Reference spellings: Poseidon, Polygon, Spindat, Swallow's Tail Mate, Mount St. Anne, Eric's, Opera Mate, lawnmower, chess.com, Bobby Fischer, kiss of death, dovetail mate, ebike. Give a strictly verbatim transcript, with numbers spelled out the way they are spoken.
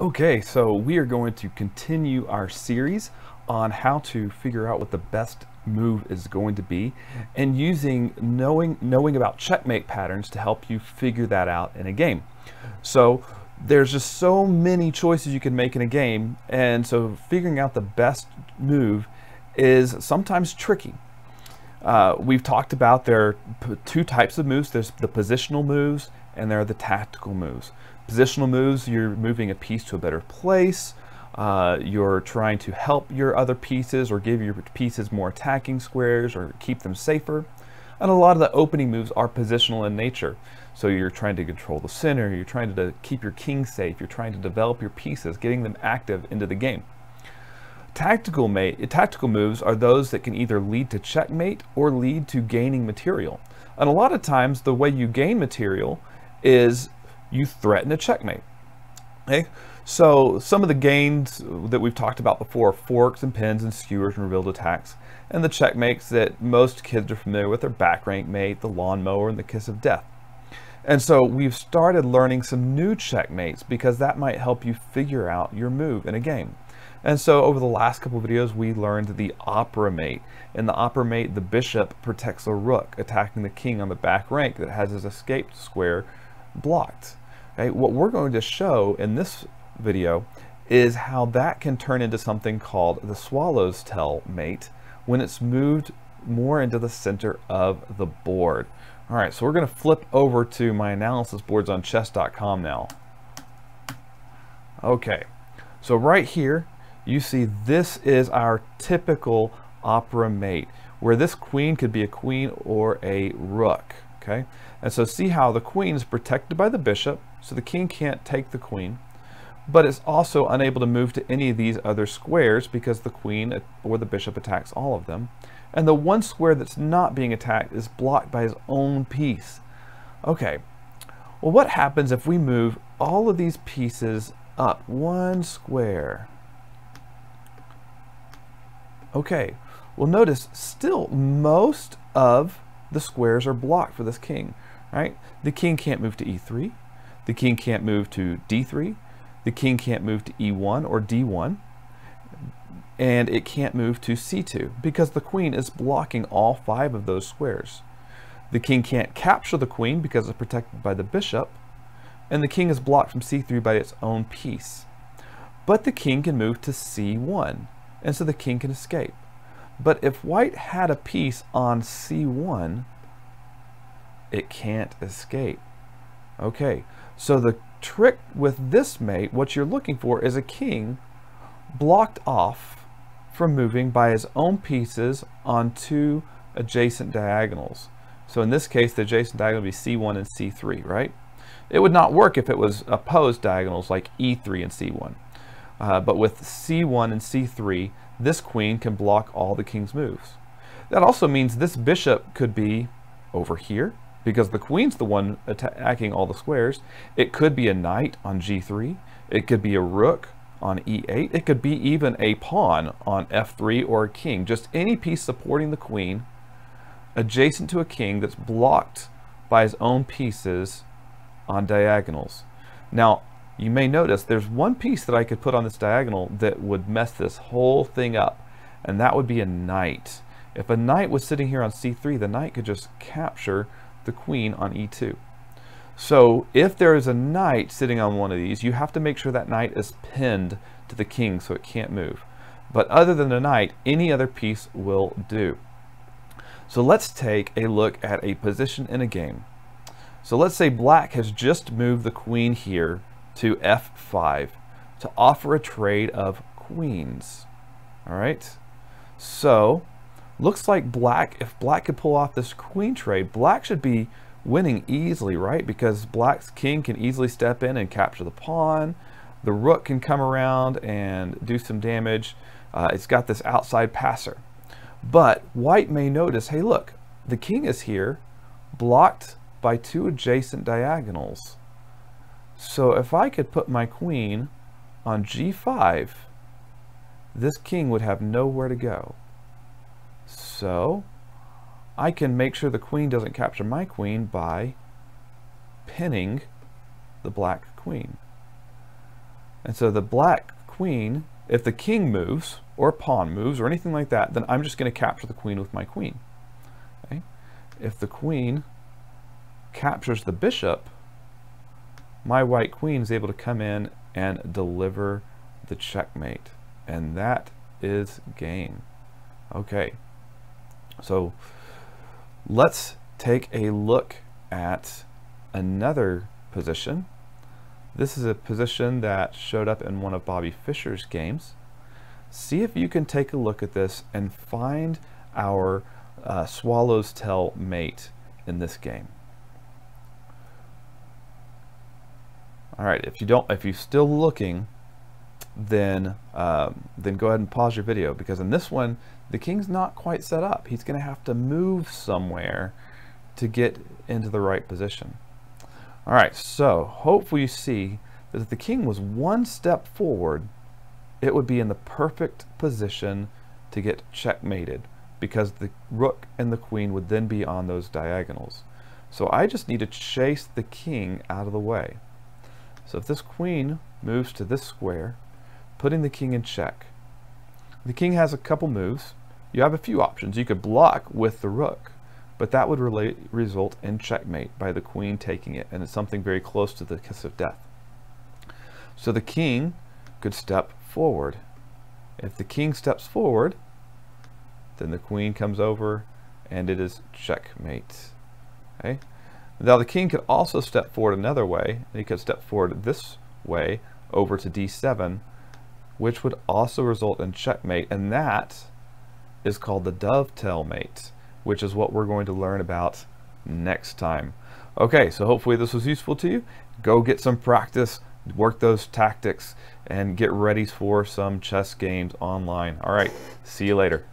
Okay, so we are going to continue our series on how to figure out what the best move is going to be, and using knowing knowing about checkmate patterns to help you figure that out in a game. So there's just so many choices you can make in a game, and so figuring out the best move is sometimes tricky. Uh, we've talked about there are p two types of moves. There's the positional moves and there are the tactical moves. Positional moves, you're moving a piece to a better place, uh, you're trying to help your other pieces or give your pieces more attacking squares or keep them safer. And a lot of the opening moves are positional in nature. So you're trying to control the center, you're trying to keep your king safe, you're trying to develop your pieces, getting them active into the game. Tactical, mate, tactical moves are those that can either lead to checkmate or lead to gaining material. And a lot of times the way you gain material is you threaten a checkmate. Okay? So some of the gains that we've talked about before are forks and pins and skewers and revealed attacks. And the checkmates that most kids are familiar with are back rank mate, the lawnmower, and the kiss of death. And so we've started learning some new checkmates because that might help you figure out your move in a game. And so over the last couple of videos, we learned the opera mate. In the opera mate, the bishop protects a rook, attacking the king on the back rank that has his escaped square blocked. Okay? What we're going to show in this video is how that can turn into something called the swallow's tail mate when it's moved more into the center of the board. All right, so we're going to flip over to my analysis boards on chess dot com now. Okay, so right here, you see this is our typical opera mate, where this queen could be a queen or a rook, okay? And so see how the queen is protected by the bishop, so the king can't take the queen, but it's also unable to move to any of these other squares because the queen or the bishop attacks all of them. And the one square that's not being attacked is blocked by his own piece. Okay, well, what happens if we move all of these pieces up one square? Okay, well, notice still most of the squares are blocked for this king, right? The king can't move to e three, the king can't move to d three, the king can't move to e one or d one, and it can't move to c two because the queen is blocking all five of those squares. The king can't capture the queen because it's protected by the bishop, and the king is blocked from c three by its own piece. But the king can move to c one. And so the king can escape. But if white had a piece on c one, it can't escape. Okay, so the trick with this mate, what you're looking for is a king blocked off from moving by his own pieces on two adjacent diagonals. So in this case, the adjacent diagonal would be c one and c three, right? It would not work if it was opposed diagonals like e three and c one. Uh, but with c one and c three, this queen can block all the king's moves. That also means this bishop could be over here, because the queen's the one attacking all the squares. It could be a knight on g three. It could be a rook on e eight. It could be even a pawn on f three or a king. Just any piece supporting the queen adjacent to a king that's blocked by his own pieces on diagonals. Now, you may notice there's one piece that I could put on this diagonal that would mess this whole thing up, and that would be a knight. If a knight was sitting here on c three, the knight could just capture the queen on e two. So if there is a knight sitting on one of these, you have to make sure that knight is pinned to the king so it can't move. But other than the knight, any other piece will do. So let's take a look at a position in a game. So let's say black has just moved the queen here to f five to offer a trade of queens. All right, so looks like black, if black could pull off this queen trade, black should be winning easily, right? Because black's king can easily step in and capture the pawn. The rook can come around and do some damage. Uh, it's got this outside passer. But white may notice, hey, look, the king is here blocked by two adjacent diagonals. So if I could put my queen on g five, this king would have nowhere to go. So I can make sure the queen doesn't capture my queen by pinning the black queen. And so the black queen, if the king moves or pawn moves or anything like that, then I'm just going to capture the queen with my queen. Okay? If the queen captures the bishop, my white queen is able to come in and deliver the checkmate. And that is game. Okay, so let's take a look at another position. This is a position that showed up in one of Bobby Fischer's games. See if you can take a look at this and find our uh, swallow's tail mate in this game. All right, if you don't, if you're still looking, then um, then go ahead and pause your video, because in this one the king's not quite set up. He's going to have to move somewhere to get into the right position. All right, so hopefully you see that if the king was one step forward, it would be in the perfect position to get checkmated, because the rook and the queen would then be on those diagonals. So I just need to chase the king out of the way. So if this queen moves to this square, putting the king in check. The king has a couple moves. You have a few options. You could block with the rook, but that would relate, result in checkmate by the queen taking it, and it's something very close to the kiss of death. So the king could step forward. If the king steps forward, then the queen comes over and it is checkmate. Okay? Now the king could also step forward another way. He could step forward this way over to d seven, which would also result in checkmate, and that is called the dovetail mate, which is what we're going to learn about next time. Okay, so hopefully this was useful to you. Go get some practice, work those tactics, and get ready for some chess games online. All right, see you later.